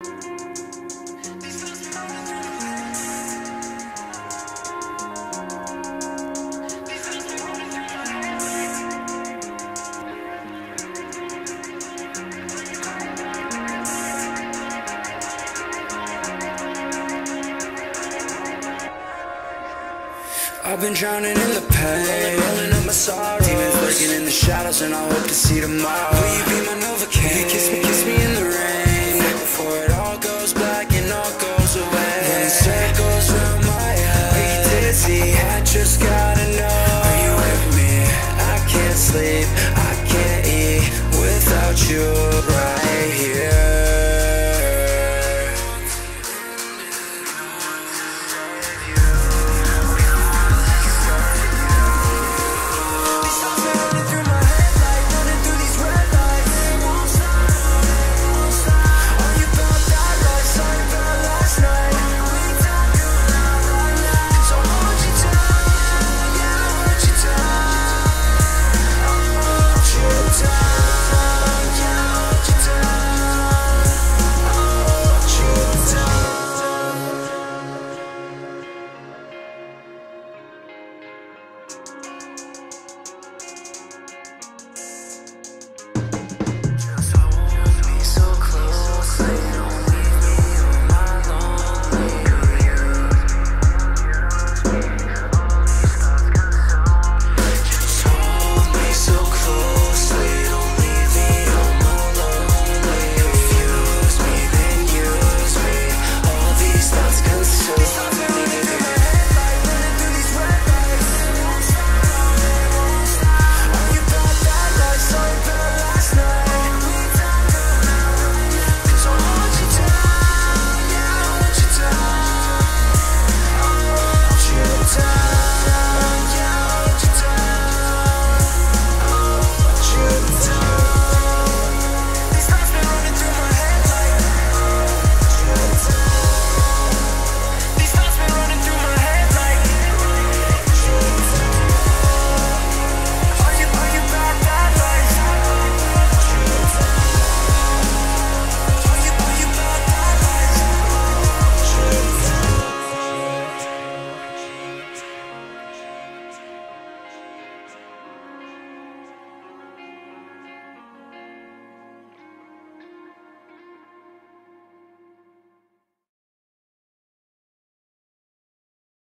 I've been drowning in the pain, rolling up my sorrows, demons lurking in the shadows, and I hope to see tomorrow. Will you be my Novocaine? Kiss me, kiss me.